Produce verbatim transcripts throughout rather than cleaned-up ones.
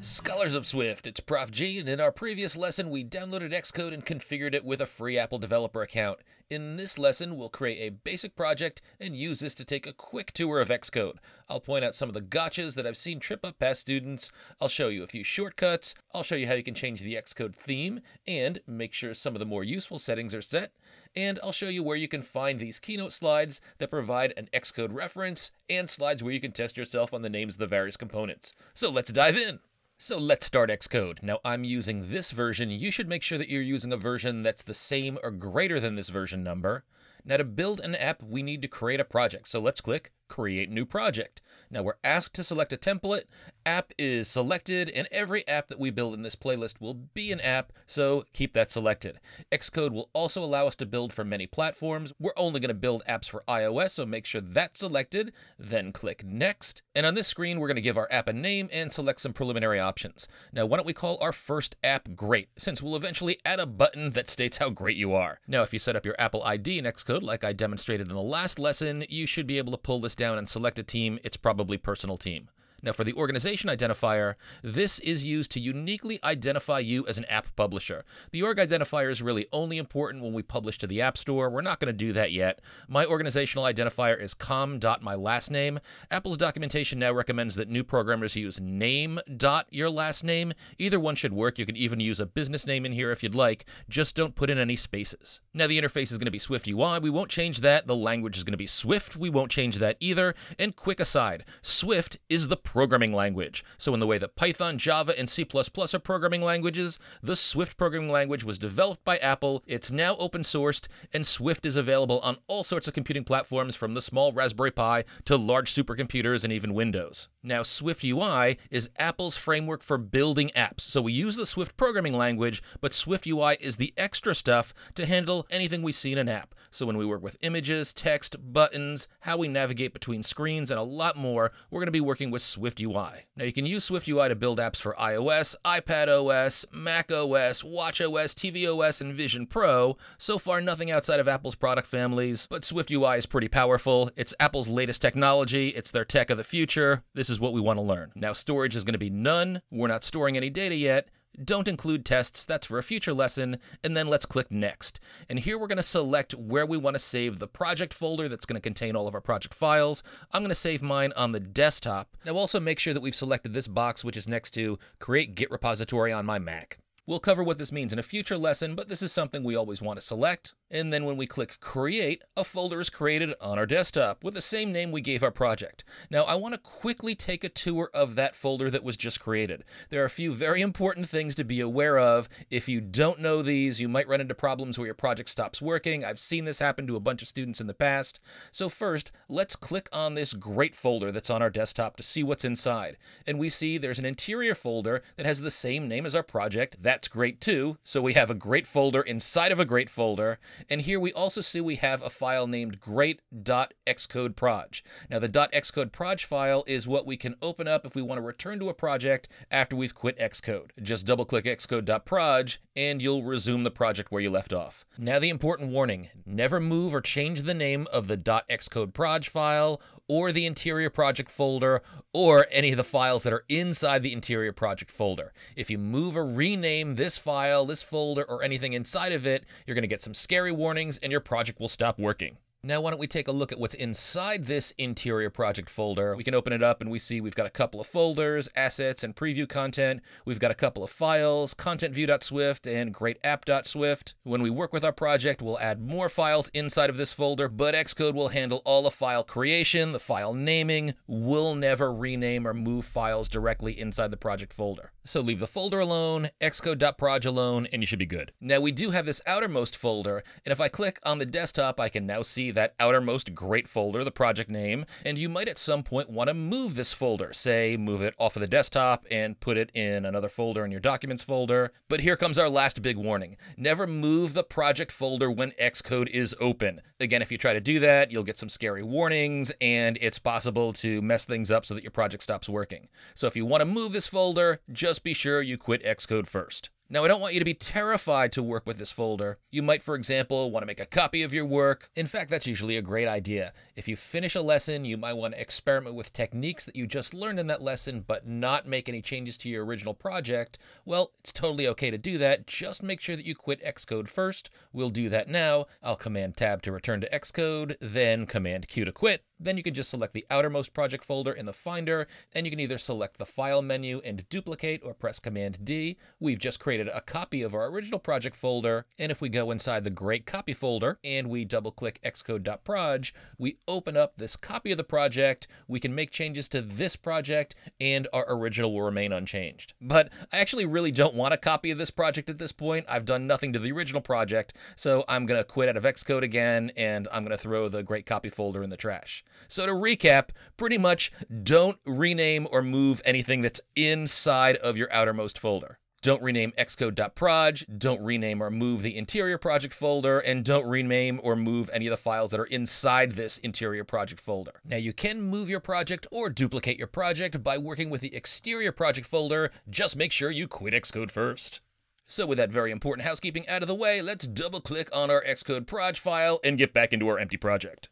Scholars of Swift, it's Professor G, and in our previous lesson we downloaded Xcode and configured it with a free Apple developer account. In this lesson we'll create a basic project and use this to take a quick tour of Xcode. I'll point out some of the gotchas that I've seen trip up past students, I'll show you a few shortcuts, I'll show you how you can change the Xcode theme and make sure some of the more useful settings are set, and I'll show you where you can find these keynote slides that provide an Xcode reference and slides where you can test yourself on the names of the various components. So let's dive in! So let's start Xcode. Now I'm using this version. You should make sure that you're using a version that's the same or greater than this version number. Now to build an app, we need to create a project. So let's click Create New Project. Now we're asked to select a template. App is selected, and every app that we build in this playlist will be an app, so keep that selected. Xcode will also allow us to build for many platforms. We're only going to build apps for iOS, so make sure that's selected, then click Next. And on this screen, we're going to give our app a name and select some preliminary options. Now, why don't we call our first app Great, since we'll eventually add a button that states how great you are. Now, if you set up your Apple I D in Xcode, like I demonstrated in the last lesson, you should be able to pull this down and select a team. It's probably personal team. Now for the organization identifier, this is used to uniquely identify you as an app publisher. The org identifier is really only important when we publish to the App Store. We're not going to do that yet. My organizational identifier is com.mylastname. Apple's documentation now recommends that new programmers use name.yourlastname. Either one should work. You can even use a business name in here if you'd like. Just don't put in any spaces. Now the interface is going to be SwiftUI. We won't change that. The language is going to be Swift. We won't change that either. And quick aside, Swift is the programming language. So in the way that Python, Java, and C plus plus are programming languages, the Swift programming language was developed by Apple. It's now open sourced, and Swift is available on all sorts of computing platforms, from the small Raspberry Pi to large supercomputers and even Windows. Now, SwiftUI is Apple's framework for building apps. So we use the Swift programming language, but SwiftUI is the extra stuff to handle anything we see in an app. So when we work with images, text, buttons, how we navigate between screens, and a lot more, we're going to be working with SwiftUI. Now you can use SwiftUI to build apps for iOS, iPadOS, macOS, WatchOS, T V O S, and Vision Pro. So far, nothing outside of Apple's product families, but SwiftUI is pretty powerful. It's Apple's latest technology. It's their tech of the future. This is what we want to learn. Now storage is going to be none. We're not storing any data yet. Don't include tests, that's for a future lesson, and then let's click Next. And here we're going to select where we want to save the project folder that's going to contain all of our project files. I'm going to save mine on the desktop. Now also make sure that we've selected this box, which is next to Create Git Repository on my Mac. We'll cover what this means in a future lesson, but this is something we always want to select. And then when we click Create, a folder is created on our desktop with the same name we gave our project. Now I want to quickly take a tour of that folder that was just created. There are a few very important things to be aware of. If you don't know these, you might run into problems where your project stops working. I've seen this happen to a bunch of students in the past. So first, let's click on this Great folder that's on our desktop to see what's inside. And we see there's an interior folder that has the same name as our project. That That's great too. So we have a great folder inside of a great folder. And here we also see we have a file named great.xcodeproj. Now the .xcodeproj file is what we can open up if we want to return to a project after we've quit Xcode. Just double click xcode.proj and you'll resume the project where you left off. Now the important warning, never move or change the name of the .xcodeproj file or the interior project folder or any of the files that are inside the interior project folder. If you move or rename this file, this folder, or anything inside of it, you're going to get some scary warnings and your project will stop working. Now, why don't we take a look at what's inside this interior project folder? We can open it up and we see we've got a couple of folders, assets and preview content. We've got a couple of files, ContentView.swift and GreatApp.swift. When we work with our project, we'll add more files inside of this folder, but Xcode will handle all the file creation, the file naming. We'll never rename or move files directly inside the project folder. So leave the folder alone, Xcode.proj alone, and you should be good. Now, we do have this outermost folder, and if I click on the desktop, I can now see that outermost great folder, the project name, and you might at some point want to move this folder, say move it off of the desktop and put it in another folder in your documents folder. But here comes our last big warning. Never move the project folder when Xcode is open. Again, if you try to do that, you'll get some scary warnings and it's possible to mess things up so that your project stops working. So if you want to move this folder, just be sure you quit Xcode first. Now, I don't want you to be terrified to work with this folder. You might, for example, want to make a copy of your work. In fact, that's usually a great idea. If you finish a lesson, you might want to experiment with techniques that you just learned in that lesson, but not make any changes to your original project. Well, it's totally okay to do that. Just make sure that you quit Xcode first. We'll do that now. I'll Command-Tab to return to Xcode, then Command-Q to quit. Then you can just select the outermost project folder in the Finder, and you can either select the File menu and duplicate or press Command-D. We've just created a copy of our original project folder, and if we go inside the Great Copy folder and we double-click Xcode.proj, we open up this copy of the project. We can make changes to this project, and our original will remain unchanged. But I actually really don't want a copy of this project at this point. I've done nothing to the original project, so I'm going to quit out of Xcode again, and I'm going to throw the Great Copy folder in the trash. So to recap, pretty much don't rename or move anything that's inside of your outermost folder. Don't rename Xcode.proj, don't rename or move the interior project folder, and don't rename or move any of the files that are inside this interior project folder. Now you can move your project or duplicate your project by working with the exterior project folder. Just make sure you quit Xcode first. So with that very important housekeeping out of the way, let's double click on our Xcode proj file and get back into our empty project.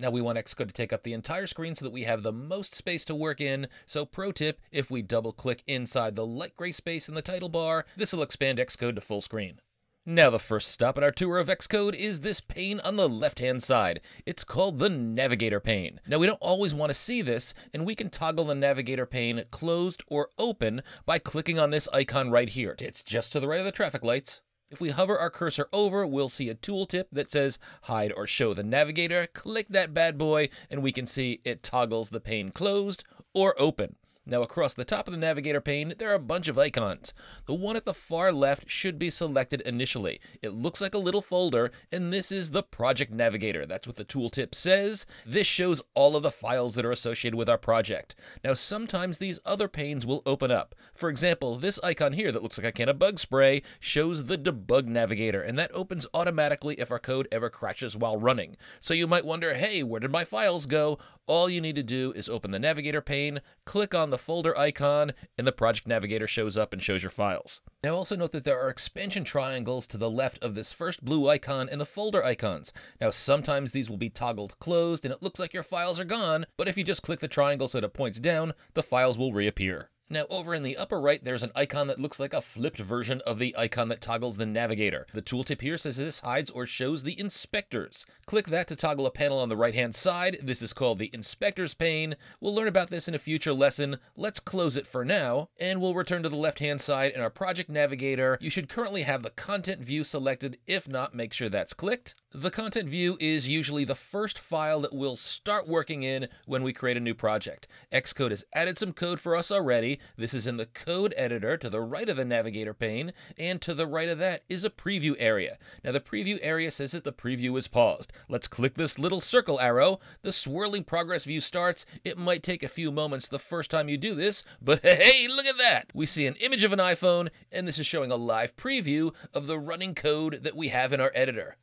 Now we want Xcode to take up the entire screen so that we have the most space to work in. So pro tip, if we double click inside the light gray space in the title bar, this will expand Xcode to full screen. Now the first stop in our tour of Xcode is this pane on the left-hand side. It's called the Navigator pane. Now we don't always want to see this, and we can toggle the Navigator pane closed or open by clicking on this icon right here. It's just to the right of the traffic lights. If we hover our cursor over, we'll see a tooltip that says hide or show the navigator. Click that bad boy, and we can see it toggles the pane closed or open. Now across the top of the navigator pane, there are a bunch of icons. The one at the far left should be selected initially. It looks like a little folder, and this is the project navigator. That's what the tooltip says. This shows all of the files that are associated with our project. Now sometimes these other panes will open up. For example, this icon here that looks like a can of bug spray shows the debug navigator, and that opens automatically if our code ever crashes while running. So you might wonder, hey, where did my files go? All you need to do is open the navigator pane, click on the folder icon, and the project navigator shows up and shows your files. Now also note that there are expansion triangles to the left of this first blue icon and the folder icons. Now sometimes these will be toggled closed and it looks like your files are gone, but if you just click the triangle so that it points down, the files will reappear. Now over in the upper right, there's an icon that looks like a flipped version of the icon that toggles the navigator. The tooltip here says this hides or shows the inspectors. Click that to toggle a panel on the right-hand side. This is called the inspectors pane. We'll learn about this in a future lesson. Let's close it for now, and we'll return to the left-hand side in our project navigator. You should currently have the content view selected. If not, make sure that's clicked. The content view is usually the first file that we'll start working in when we create a new project. Xcode has added some code for us already. This is in the code editor to the right of the navigator pane, and to the right of that is a preview area. Now the preview area says that the preview is paused. Let's click this little circle arrow. The swirling progress view starts. It might take a few moments the first time you do this, but hey, look at that! We see an image of an iPhone, and this is showing a live preview of the running code that we have in our editor.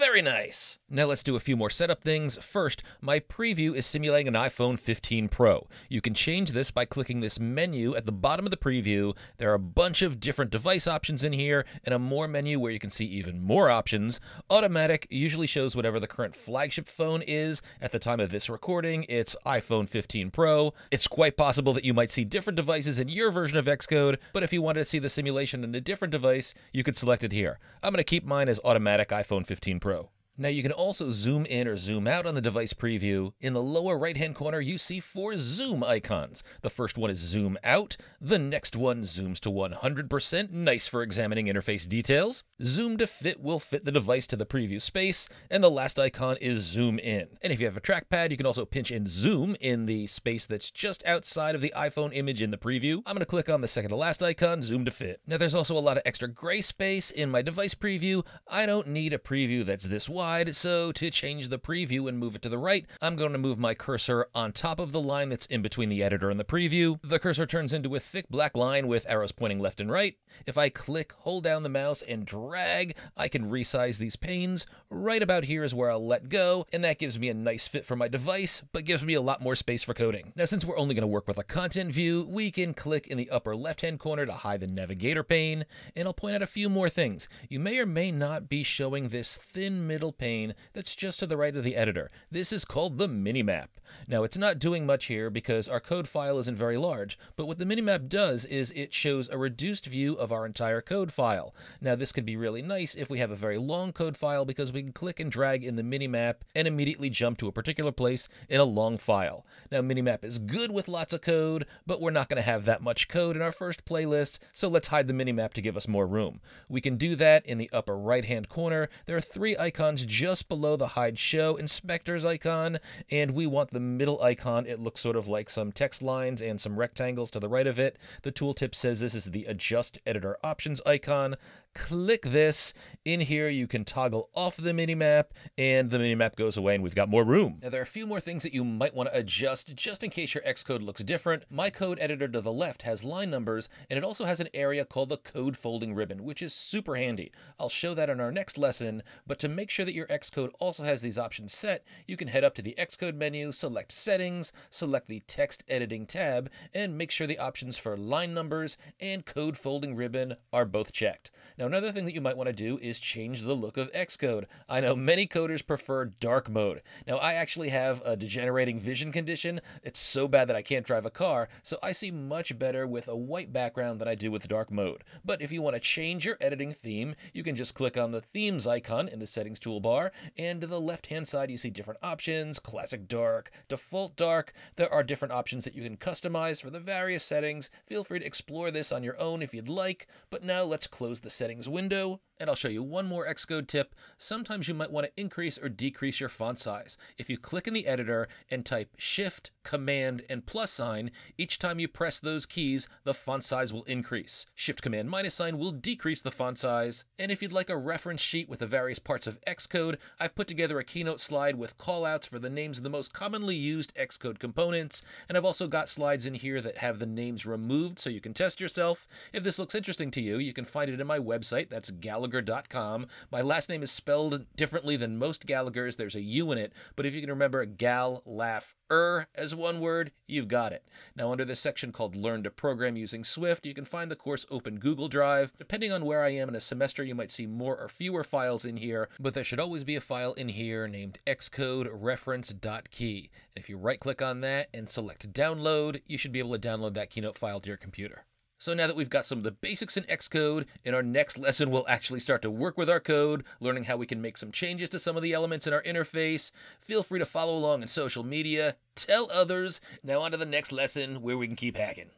Very nice. Now let's do a few more setup things. First, my preview is simulating an iPhone fifteen Pro. You can change this by clicking this menu at the bottom of the preview. There are a bunch of different device options in here and a more menu where you can see even more options. Automatic usually shows whatever the current flagship phone is. At the time of this recording, it's iPhone fifteen Pro. It's quite possible that you might see different devices in your version of Xcode, but if you wanted to see the simulation in a different device, you could select it here. I'm going to keep mine as automatic iPhone fifteen Pro. Now you can also zoom in or zoom out on the device preview. In the lower right-hand corner, you see four zoom icons. The first one is zoom out. The next one zooms to one hundred percent. Nice for examining interface details. Zoom to fit will fit the device to the preview space. And the last icon is zoom in. And if you have a trackpad, you can also pinch and zoom in the space that's just outside of the iPhone image in the preview. I'm going to click on the second to last icon, zoom to fit. Now there's also a lot of extra gray space in my device preview. I don't need a preview that's this wide. side. So to change the preview and move it to the right, I'm going to move my cursor on top of the line that's in between the editor and the preview. The cursor turns into a thick black line with arrows pointing left and right. If I click, hold down the mouse and drag, I can resize these panes. Right about here is where I'll let go. And that gives me a nice fit for my device, but gives me a lot more space for coding. Now, since we're only going to work with a content view, we can click in the upper left-hand corner to hide the navigator pane. And I'll point out a few more things. You may or may not be showing this thin middle pane that's just to the right of the editor. This is called the minimap. Now, it's not doing much here because our code file isn't very large, but what the minimap does is it shows a reduced view of our entire code file. Now, this could be really nice if we have a very long code file because we can click and drag in the minimap and immediately jump to a particular place in a long file. Now, minimap is good with lots of code, but we're not going to have that much code in our first playlist, so let's hide the minimap to give us more room. We can do that in the upper right-hand corner. There are three icons just below the hide show inspectors icon, and we want the middle icon. It looks sort of like some text lines and some rectangles to the right of it. The tooltip says this is the adjust editor options icon. Click this. In here, you can toggle off the minimap, and the minimap goes away, and we've got more room. Now, there are a few more things that you might want to adjust just in case your Xcode looks different. My code editor to the left has line numbers, and it also has an area called the code folding ribbon, which is super handy. I'll show that in our next lesson, but to make sure that your Xcode also has these options set, you can head up to the Xcode menu, select Settings, select the Text Editing tab, and make sure the options for line numbers and code folding ribbon are both checked. Now, another thing that you might want to do is change the look of Xcode. I know many coders prefer dark mode. Now, I actually have a degenerating vision condition. It's so bad that I can't drive a car, so I see much better with a white background than I do with dark mode. But if you want to change your editing theme, you can just click on the themes icon in the settings toolbar, and to the left-hand side, you see different options, classic dark, default dark. There are different options that you can customize for the various settings. Feel free to explore this on your own if you'd like, but now let's close the settings window. And I'll show you one more Xcode tip. Sometimes you might want to increase or decrease your font size. If you click in the editor and type Shift, Command, and plus sign, each time you press those keys, the font size will increase. Shift, Command, minus sign will decrease the font size. And if you'd like a reference sheet with the various parts of Xcode, I've put together a keynote slide with callouts for the names of the most commonly used Xcode components. And I've also got slides in here that have the names removed so you can test yourself. If this looks interesting to you, you can find it in my website. That's Gallaugher. Gallaugher dot com. My last name is spelled differently than most Gallaghers. There's a U in it, but if you can remember Gallaugher as one word, you've got it. Now, under this section called Learn to Program Using Swift, you can find the course open Google Drive. Depending on where I am in a semester, you might see more or fewer files in here, but there should always be a file in here named Xcode reference dot key. And if you right-click on that and select Download, you should be able to download that keynote file to your computer. So now that we've got some of the basics in Xcode, in our next lesson, we'll actually start to work with our code, learning how we can make some changes to some of the elements in our interface. Feel free to follow along on social media, tell others. Now on to the next lesson where we can keep hacking.